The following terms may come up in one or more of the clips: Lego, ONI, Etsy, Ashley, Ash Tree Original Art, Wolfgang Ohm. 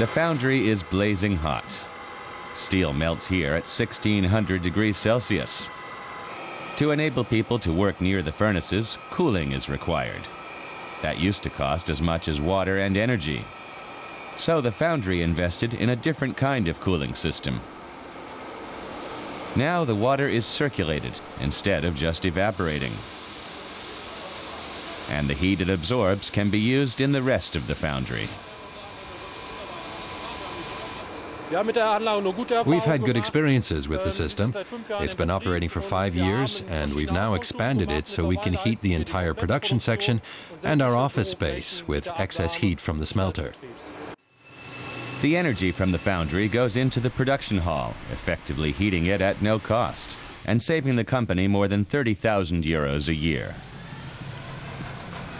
The foundry is blazing hot. Steel melts here at 1600 degrees Celsius. To enable people to work near the furnaces, cooling is required. That used to cost as much as water and energy. So the foundry invested in a different kind of cooling system. Now the water is circulated instead of just evaporating. And the heat it absorbs can be used in the rest of the foundry. We've had good experiences with the system. It's been operating for 5 years, and we've now expanded it so we can heat the entire production section and our office space with excess heat from the smelter. The energy from the foundry goes into the production hall, effectively heating it at no cost, and saving the company more than 30,000 euros a year.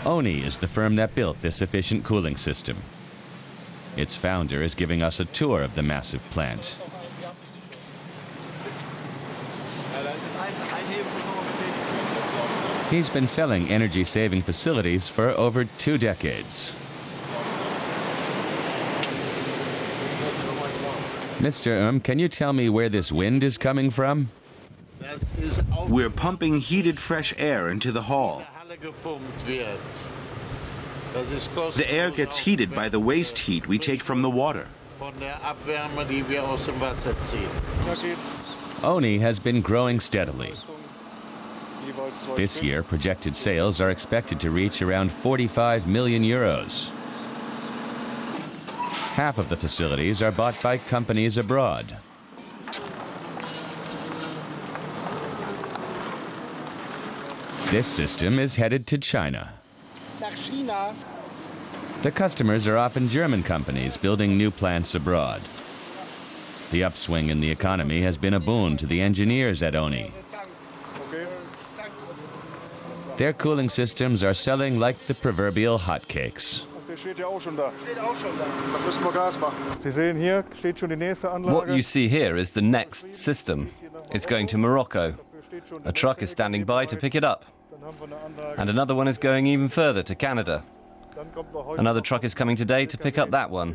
ONI is the firm that built this efficient cooling system. Its founder is giving us a tour of the massive plant. He's been selling energy-saving facilities for over 2 decades. Mr. Ohm, can you tell me where this wind is coming from? We're pumping heated fresh air into the hall. The air gets heated by the waste heat we take from the water. ONI has been growing steadily. This year, projected sales are expected to reach around 45 million euros. Half of the facilities are bought by companies abroad. This system is headed to China. The customers are often German companies building new plants abroad. The upswing in the economy has been a boon to the engineers at ONI. Their cooling systems are selling like the proverbial hotcakes. What you see here is the next system. It's going to Morocco. A truck is standing by to pick it up. And another one is going even further to Canada. Another truck is coming today to pick up that one.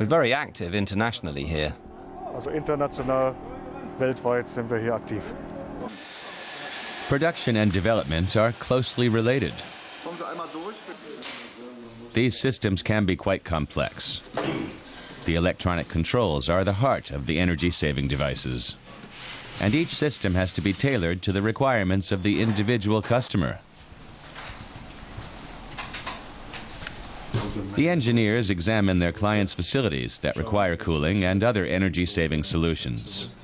We're very active internationally here. Production and development are closely related. These systems can be quite complex. The electronic controls are the heart of the energy-saving devices. And each system has to be tailored to the requirements of the individual customer. The engineers examine their clients' facilities that require cooling and other energy-saving solutions.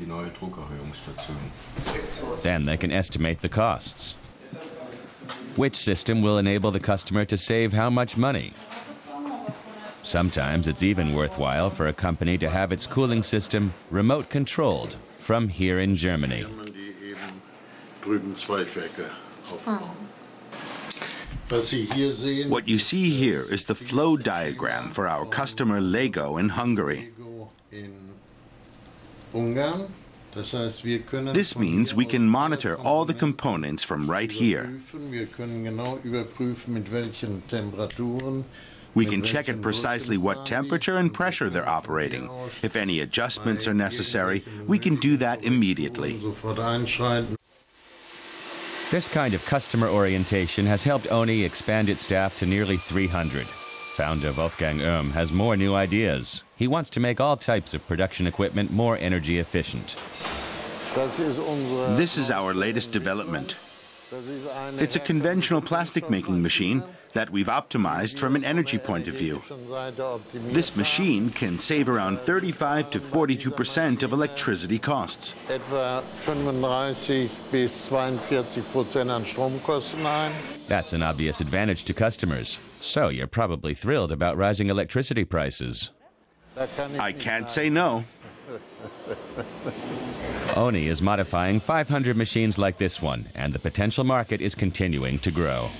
Then they can estimate the costs. Which system will enable the customer to save how much money? Sometimes it's even worthwhile for a company to have its cooling system remote-controlled from here in Germany. What you see here is the flow diagram for our customer Lego in Hungary. This means we can monitor all the components from right here. We can check at precisely what temperature and pressure they're operating. If any adjustments are necessary, we can do that immediately. This kind of customer orientation has helped ONI expand its staff to nearly 300. Founder Wolfgang Ohm has more new ideas. He wants to make all types of production equipment more energy efficient. This is our latest development. It's a conventional plastic-making machine that we've optimized from an energy point of view. This machine can save around 35% to 42% of electricity costs. That's an obvious advantage to customers. So you're probably thrilled about rising electricity prices. I can't say no. ONI is modifying 500 machines like this one, and the potential market is continuing to grow.